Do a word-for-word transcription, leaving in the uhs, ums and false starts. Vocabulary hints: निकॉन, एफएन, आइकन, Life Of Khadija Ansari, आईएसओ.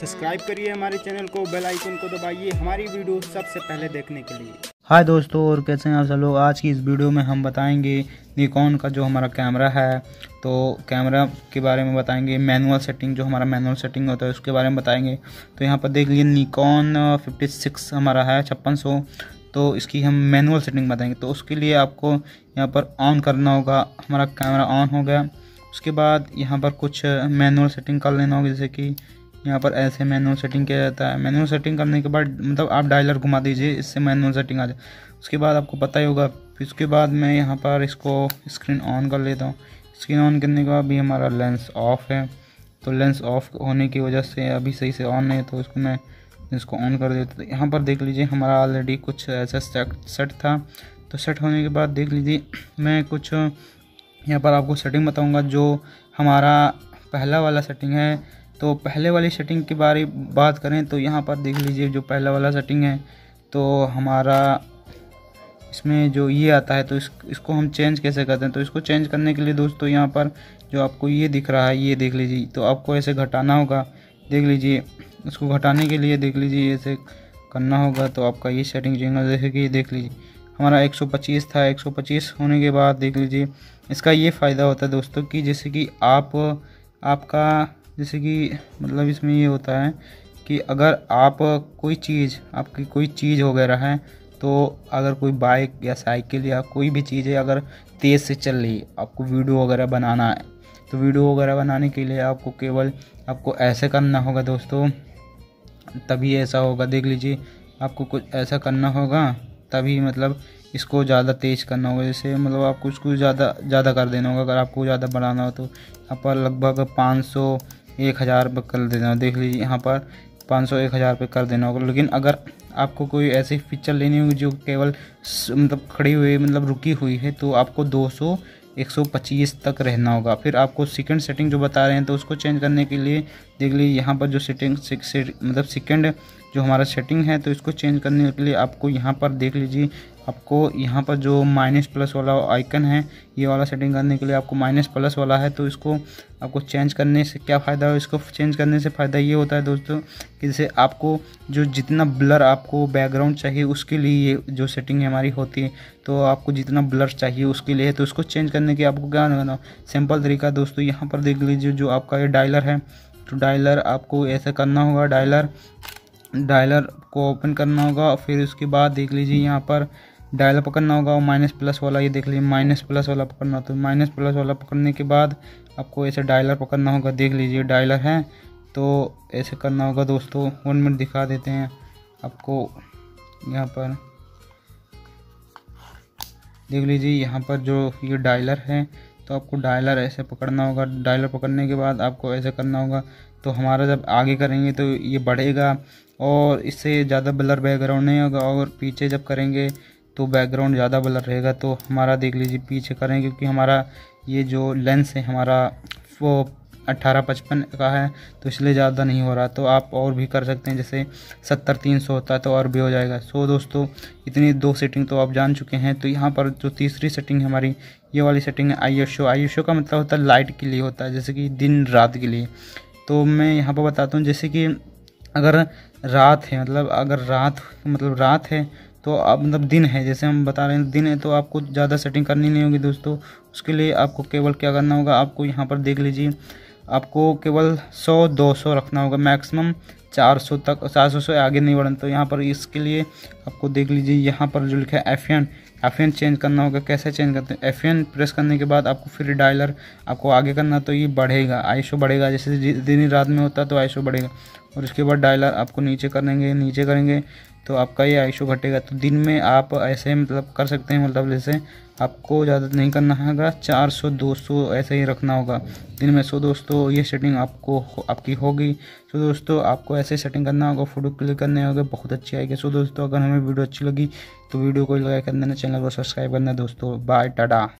Subscribe करिए हमारे channel को, बेल आइकन को दबाइए हमारी वीडियो सबसे पहले देखने के लिए। हाय दोस्तों, और कैसे हैं आप सब लोग। आज की इस वीडियो में हम बताएंगे निकॉन का जो हमारा कैमरा है, तो कैमरा के बारे में बताएंगे। मैनुअल सेटिंग, जो हमारा मैनुअल सेटिंग होता है उसके बारे में बताएंगे। तो यहाँ पर देख लीजिए निकॉन फिफ्टी सिक्स हमारा है छप्पन सौ, तो इसकी हम मैनुअल सेटिंग बताएंगे। तो उसके लिए आपको यहाँ पर ऑन करना होगा। हमारा कैमरा ऑन हो गया, उसके बाद यहाँ पर कुछ मैनुअल सेटिंग कर लेना होगा। जैसे कि यहाँ पर ऐसे मैनुअल सेटिंग किया जाता है। मैनुअल सेटिंग करने के बाद मतलब आप डायलर घुमा दीजिए, इससे मैनुअल सेटिंग आ जाए। उसके बाद आपको पता ही होगा। फिर उसके बाद मैं यहाँ पर इसको स्क्रीन ऑन कर लेता हूँ। स्क्रीन ऑन करने के बाद भी हमारा लेंस ऑफ है, तो लेंस ऑफ होने की वजह से अभी सही से ऑन नहीं है, तो इसको मैं इसको ऑन कर देता हूँ। यहाँ पर देख लीजिए हमारा ऑलरेडी कुछ ऐसा सेट था, तो सेट होने के बाद देख लीजिए मैं कुछ यहाँ पर आपको सेटिंग बताऊँगा। जो हमारा पहला वाला सेटिंग है, तो पहले वाली सेटिंग के बारे बात करें तो यहाँ पर देख लीजिए जो पहला वाला सेटिंग है, तो हमारा इसमें जो ये आता है, तो इस इसको हम चेंज कैसे करते हैं। तो इसको चेंज करने के लिए दोस्तों यहाँ पर जो आपको ये दिख रहा है, ये देख लीजिए, तो आपको ऐसे घटाना होगा। देख लीजिए इसको घटाने के लिए देख लीजिए ऐसे करना होगा, तो आपका ये सेटिंग जो है, जैसे कि देख लीजिए हमारा एक सौ पच्चीस था। एक सौ पच्चीस होने के बाद देख लीजिए इसका ये फ़ायदा होता है दोस्तों कि जैसे कि आप आपका जैसे कि मतलब इसमें ये होता है कि अगर आप कोई चीज़ आपकी कोई चीज़ वगैरह है, तो अगर कोई बाइक या साइकिल या कोई भी चीज़ है, अगर तेज़ से चल रही है, आपको वीडियो वगैरह बनाना है, तो वीडियो वगैरह बनाने के लिए आपको केवल आपको ऐसे करना होगा दोस्तों, तभी ऐसा होगा। देख लीजिए आपको कुछ ऐसा करना होगा, तभी मतलब इसको ज़्यादा तेज़ करना होगा। जैसे मतलब आपको इसको ज़्यादा ज़्यादा कर देना होगा। अगर आपको ज़्यादा बढ़ाना हो तो यहाँ पर लगभग पाँच सौ एक हज़ार पर कर देना हो। देख लीजिए यहाँ पर पाँच सौ एक हज़ार पर कर देना होगा। लेकिन अगर आपको कोई ऐसी पिक्चर लेनी होगी जो केवल मतलब खड़ी हुई मतलब रुकी हुई है, तो आपको दो सौ एक सौ पच्चीस तक रहना होगा। फिर आपको सेकंड सेटिंग जो बता रहे हैं, तो उसको चेंज करने के लिए देख लीजिए यहाँ पर जो सेटिंग मतलब सेकंड जो हमारा सेटिंग है, तो इसको चेंज करने के लिए आपको यहाँ पर देख लीजिए आपको यहाँ पर जो माइनस प्लस वाला आइकन है, ये वाला सेटिंग करने के लिए आपको माइनस प्लस वाला है। तो इसको आपको चेंज करने से क्या फ़ायदा हो, इसको चेंज करने से फ़ायदा ये होता है दोस्तों कि जैसे आपको जो जितना ब्लर आपको बैकग्राउंड चाहिए उसके लिए ये जो सेटिंग हमारी होती है, तो आपको जितना ब्लर चाहिए उसके लिए, तो इसको चेंज करने के आपको क्या करना, सिंपल तरीका दोस्तों। यहाँ पर देख लीजिए जो आपका ये डायलर है, तो डायलर आपको ऐसा करना होगा, डायलर डायलर को ओपन करना होगा। फिर उसके बाद देख लीजिए यहाँ पर डायल पकड़ना होगा और माइनस प्लस वाला, ये देख लीजिए माइनस प्लस वाला पकड़ना। तो माइनस प्लस वाला पकड़ने के बाद आपको ऐसे डायलर पकड़ना होगा। देख लीजिए डायलर है, तो ऐसे करना होगा दोस्तों। वन मिनट दिखा देते हैं आपको। यहाँ पर देख लीजिए यहाँ पर जो ये डायलर है, तो आपको डायलर ऐसे पकड़ना होगा। डायलर पकड़ने के बाद आपको ऐसे करना होगा, तो हमारा जब आगे करेंगे तो ये बढ़ेगा और इससे ज़्यादा ब्लर बैकग्राउंड नहीं होगा, और पीछे जब करेंगे तो बैकग्राउंड ज़्यादा ब्लर रहेगा। तो हमारा देख लीजिए पीछे करें, क्योंकि हमारा ये जो लेंस है हमारा वो अट्ठारह पचपन का है, तो इसलिए ज़्यादा नहीं हो रहा। तो आप और भी कर सकते हैं, जैसे सत्तर तीन सौ होता है तो और भी हो जाएगा। सो दोस्तों इतनी दो सेटिंग तो आप जान चुके हैं। तो यहाँ पर जो तीसरी सेटिंग हमारी ये वाली सेटिंग है I S O. I S O का मतलब होता है लाइट के लिए होता है, जैसे कि दिन रात के लिए। तो मैं यहाँ पर बताता हूँ, जैसे कि अगर रात है मतलब अगर रात मतलब रात है तो आप मतलब दिन है, जैसे हम बता रहे हैं दिन है, तो आपको ज़्यादा सेटिंग करनी नहीं होगी दोस्तों। उसके लिए आपको केवल क्या करना होगा, आपको यहाँ पर देख लीजिए आपको केवल सौ दो सौ रखना होगा, मैक्सिमम चार सौ तक, चार सौ से आगे नहीं बढ़ना। तो यहाँ पर इसके लिए आपको देख लीजिए यहाँ पर जो लिखा है एफएन, एफएन चेंज करना होगा। कैसे चेंज करते हैं, एफएन प्रेस करने के बाद आपको फिर डायलर आपको आगे करना, तो ये बढ़ेगा, आईएसओ बढ़ेगा। जैसे दिन रात में होता तो आईएसओ बढ़ेगा, और उसके बाद डायलर आपको नीचे करेंगे नीचे करेंगे तो आपका ये आईएसओ घटेगा। तो दिन में आप ऐसे मतलब कर सकते हैं, मतलब जैसे आपको ज़्यादा नहीं करना होगा, चार सौ दो सौ ऐसे ही रखना होगा दिन में। सो दोस्तों ये सेटिंग आपको आपकी होगी। सो दोस्तों आपको ऐसे सेटिंग करना होगा, फोटो क्लिक करने होगा, बहुत अच्छी आएगी। सो दोस्तों अगर हमें वीडियो अच्छी लगी तो वीडियो को लाइक कर देना, चैनल को सब्सक्राइब करना दोस्तों। बाय, टाटा।